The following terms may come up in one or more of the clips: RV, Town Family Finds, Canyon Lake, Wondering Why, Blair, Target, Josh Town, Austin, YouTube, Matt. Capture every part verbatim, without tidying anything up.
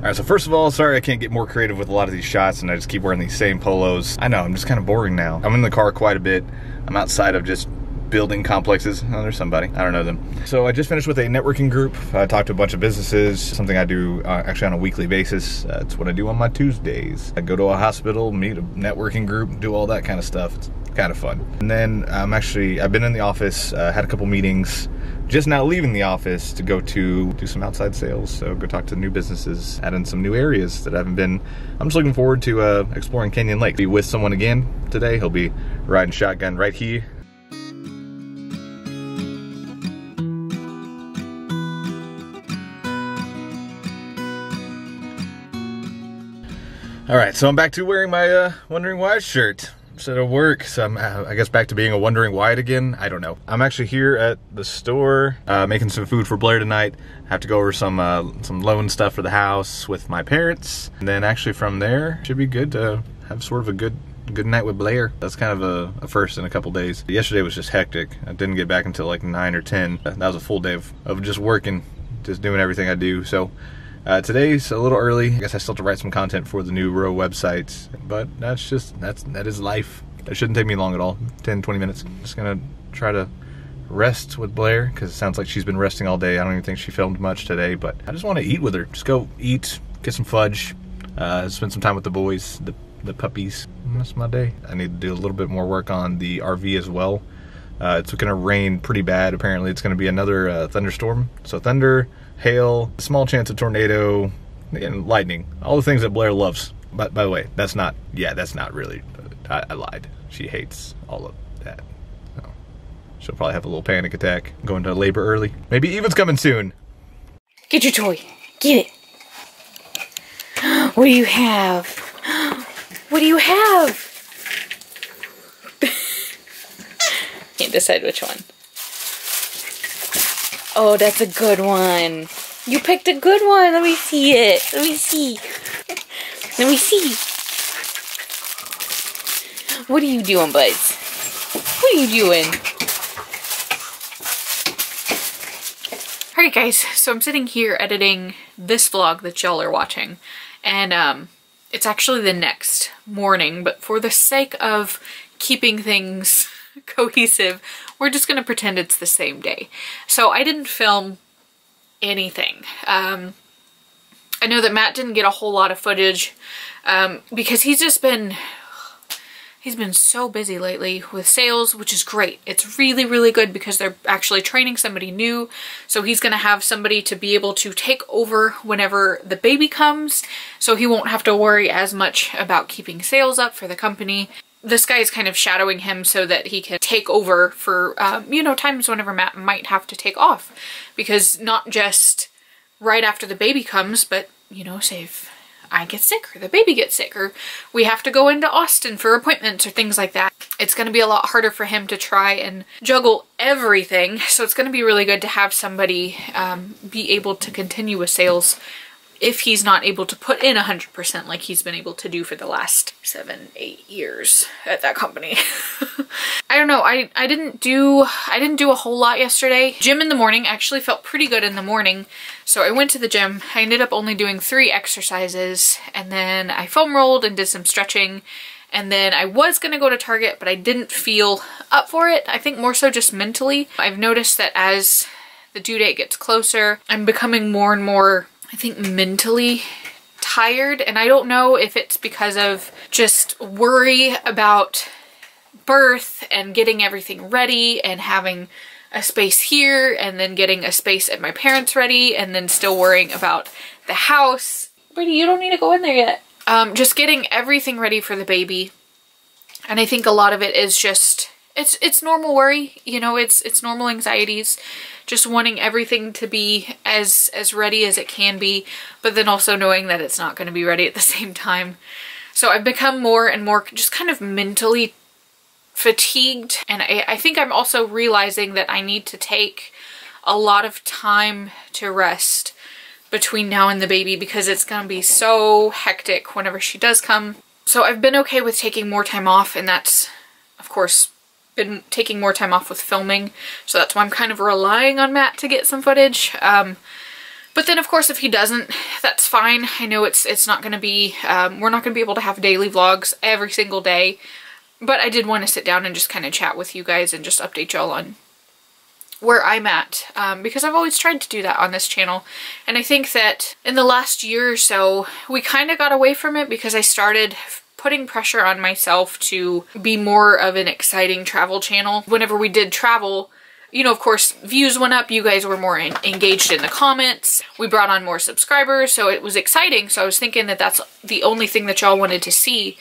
Alright, so first of all, sorry I can't get more creative with a lot of these shots and I just keep wearing these same polos. I know, I'm just kind of boring now. I'm in the car quite a bit. I'm outside of just building complexes. Oh, there's somebody. I don't know them. So I just finished with a networking group. I talked to a bunch of businesses, something I do uh, actually on a weekly basis. Uh, it's what I do on my Tuesdays. I go to a hospital, meet a networking group, do all that kind of stuff. It's kind of fun. And then I'm actually, I've been in the office, uh, had a couple meetings, just now leaving the office to go to do some outside sales. So go talk to new businesses, add in some new areas that I haven't been. I'm just looking forward to uh, exploring Canyon Lake. Be with someone again today. He'll be riding shotgun right here. All right, so I'm back to wearing my uh, Wondering Why shirt instead of work. So I'm, uh, I guess, back to being a Wondering Why again. I don't know. I'm actually here at the store uh, making some food for Blair tonight. I have to go over some uh, some loan stuff for the house with my parents. And then actually from there, should be good to have sort of a good good night with Blair. That's kind of a, a first in a couple days. Yesterday was just hectic. I didn't get back until like nine or ten. That was a full day of, of just working, just doing everything I do. So. Uh, today's a little early. I guess I still have to write some content for the new row websites, but that's just, that's, that is life. It shouldn't take me long at all, ten, twenty minutes. I'm just gonna try to rest with Blair, because it sounds like she's been resting all day. I don't even think she filmed much today, but I just want to eat with her. Just go eat, get some fudge, uh, spend some time with the boys, the, the puppies. That's my day. I need to do a little bit more work on the R V as well. Uh, it's gonna rain pretty bad. Apparently it's gonna be another uh, thunderstorm. So thunder, hail, small chance of tornado, and lightning. All the things that Blair loves. But by the way, that's not, yeah, that's not really, I, I lied. She hates all of that. So she'll probably have a little panic attack, go into labor early. Maybe Eva's coming soon. Get your toy, get it. What do you have? What do you have? Can't decide which one. Oh, that's a good one. You picked a good one. Let me see it. Let me see. Let me see. What are you doing, buds? What are you doing? Alright guys, so I'm sitting here editing this vlog that y'all are watching. And um, it's actually the next morning, but for the sake of keeping things cohesive, we're just gonna pretend it's the same day. So I didn't film anything. Um, I know that Matt didn't get a whole lot of footage um, because he's just been, he's been so busy lately with sales, which is great. It's really, really good because they're actually training somebody new. So he's gonna have somebody to be able to take over whenever the baby comes. So he won't have to worry as much about keeping sales up for the company. This guy is kind of shadowing him so that he can take over for, um, you know, times whenever Matt might have to take off. Because not just right after the baby comes, but, you know, say if I get sick or the baby gets sick or we have to go into Austin for appointments or things like that. It's going to be a lot harder for him to try and juggle everything. So it's going to be really good to have somebody um, be able to continue with sales if he's not able to put in one hundred percent like he's been able to do for the last seven, eight years at that company. I don't know, I, I didn't do, I didn't do a whole lot yesterday. Gym in the morning, actually felt pretty good in the morning. So I went to the gym, I ended up only doing three exercises and then I foam rolled and did some stretching. And then I was gonna go to Target, but I didn't feel up for it. I think more so just mentally. I've noticed that as the due date gets closer, I'm becoming more and more, I think, mentally tired, and I don't know if it's because of just worry about birth and getting everything ready and having a space here and then getting a space at my parents ready and then still worrying about the house. Brady, you don't need to go in there yet. Um, just getting everything ready for the baby, and I think a lot of it is just, it's it's normal worry, you know, it's it's normal anxieties, just wanting everything to be as as ready as it can be, but then also knowing that it's not going to be ready at the same time. So I've become more and more just kind of mentally fatigued, and I, I think I'm also realizing that I need to take a lot of time to rest between now and the baby because it's going to be so hectic whenever she does come. So I've been okay with taking more time off, and that's, of course, been taking more time off with filming, so that's why I'm kind of relying on Matt to get some footage. Um, But then, of course, if he doesn't, that's fine. I know it's it's not going to be, um, we're not going to be able to have daily vlogs every single day. But I did want to sit down and just kind of chat with you guys and just update y'all on where I'm at. Um, because I've always tried to do that on this channel. And I think that in the last year or so, we kind of got away from it because I started putting pressure on myself to be more of an exciting travel channel. Whenever we did travel, you know, of course, views went up, you guys were more in, engaged in the comments, we brought on more subscribers, so it was exciting. So I was thinking that that's the only thing that y'all wanted to see,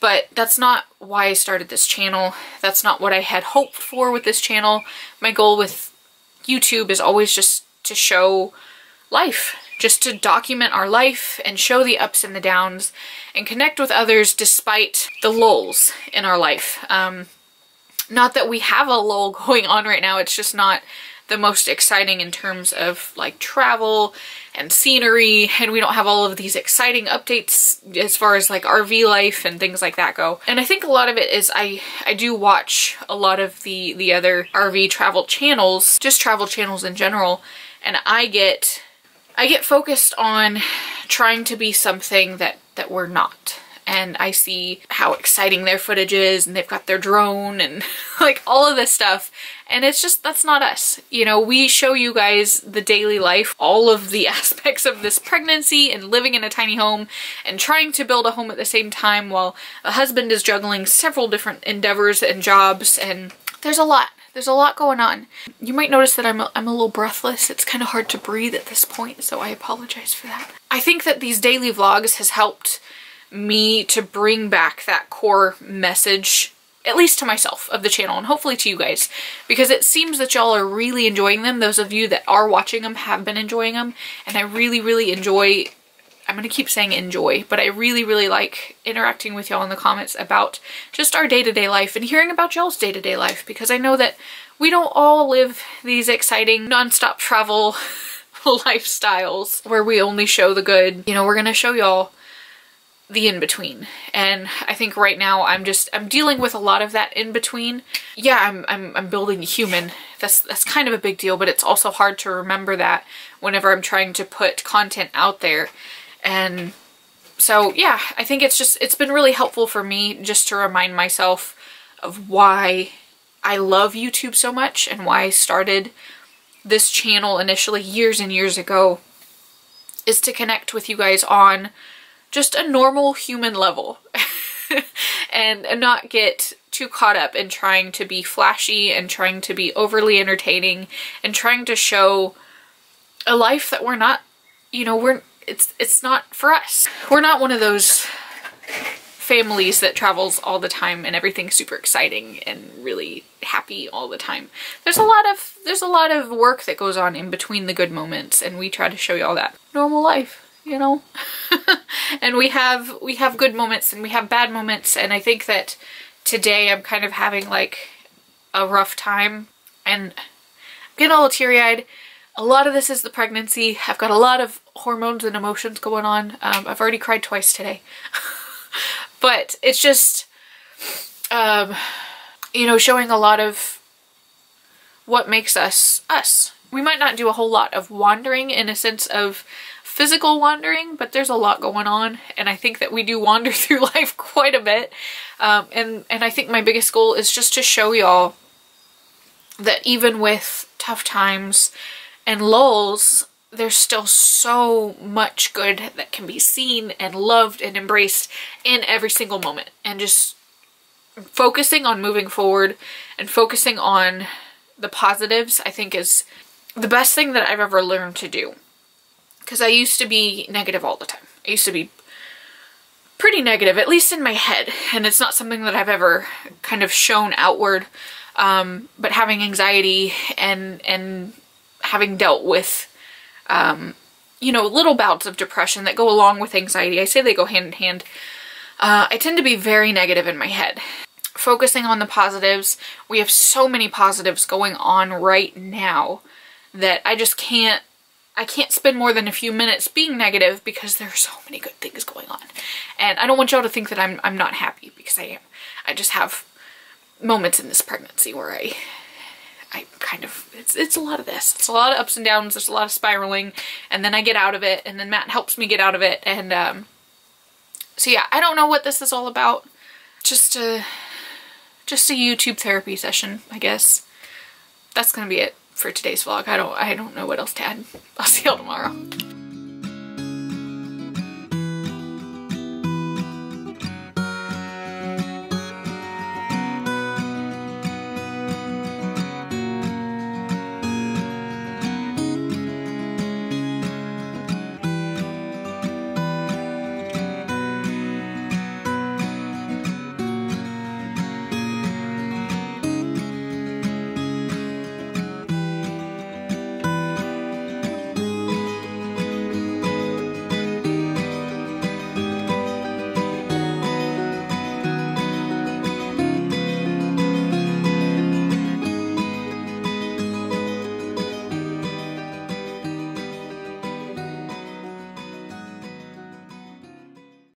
but that's not why I started this channel. That's not what I had hoped for with this channel. My goal with YouTube is always just to show life, just to document our life and show the ups and the downs and connect with others despite the lulls in our life. Um, not that we have a lull going on right now, it's just not the most exciting in terms of like travel and scenery, and we don't have all of these exciting updates as far as like R V life and things like that go. And I think a lot of it is I I do watch a lot of the the other R V travel channels, just travel channels in general, and I get I get focused on trying to be something that that we're not. And I see how exciting their footage is, and they've got their drone and like all of this stuff. And it's just, that's not us. You know, we show you guys the daily life, all of the aspects of this pregnancy and living in a tiny home and trying to build a home at the same time while a husband is juggling several different endeavors and jobs. And there's a lot. There's a lot going on. You might notice that I'm a, I'm a little breathless. It's kind of hard to breathe at this point, so I apologize for that. I think that these daily vlogs has helped me to bring back that core message, at least to myself, of the channel, and hopefully to you guys, because it seems that y'all are really enjoying them. Those of you that are watching them have been enjoying them, and I really, really enjoy, I'm going to keep saying enjoy, but I really, really like interacting with y'all in the comments about just our day-to-day life and hearing about y'all's day-to-day life, because I know that we don't all live these exciting non-stop travel lifestyles where we only show the good. You know, we're going to show y'all the in-between, and I think right now I'm just I'm dealing with a lot of that in-between. Yeah, I'm, I'm I'm building a human. That's that's kind of a big deal, but it's also hard to remember that whenever I'm trying to put content out there. And so yeah, I think it's just it's been really helpful for me just to remind myself of why I love YouTube so much and why I started this channel initially years and years ago, is to connect with you guys on just a normal human level and, and not get too caught up in trying to be flashy and trying to be overly entertaining and trying to show a life that we're not, you know, we're, it's, it's not for us. We're not one of those families that travels all the time and everything's super exciting and really happy all the time. There's a lot of, there's a lot of work that goes on in between the good moments, and we try to show you all that normal life, you know. And we have we have good moments and we have bad moments, and I think that today I'm kind of having like a rough time and I'm getting all teary-eyed. A lot of this is the pregnancy. I've got a lot of hormones and emotions going on. Um, I've already cried twice today. But it's just, um, you know, showing a lot of what makes us us. We might not do a whole lot of wandering in a sense of physical wandering, but there's a lot going on, and I think that we do wander through life quite a bit. Um, and, and I think my biggest goal is just to show y'all that even with tough times and lulls, there's still so much good that can be seen and loved and embraced in every single moment. And just focusing on moving forward and focusing on the positives, I think, is the best thing that I've ever learned to do. Because I used to be negative all the time. I used to be pretty negative, at least in my head. And it's not something that I've ever kind of shown outward. Um, but having anxiety and and having dealt with, um, you know, little bouts of depression that go along with anxiety. I say they go hand in hand. Uh, I tend to be very negative in my head. Focusing on the positives. We have so many positives going on right now that I just can't. I can't spend more than a few minutes being negative, because there are so many good things going on. And I don't want y'all to think that I'm, I'm not happy, because I am. I just have moments in this pregnancy where I I kind of, it's, it's a lot of this. It's a lot of ups and downs. There's a lot of spiraling. And then I get out of it. And then Matt helps me get out of it. And um, so yeah, I don't know what this is all about. Just a, just a YouTube therapy session, I guess. That's going to be it for today's vlog. I don't, I don't know what else to add. I'll see y'all tomorrow.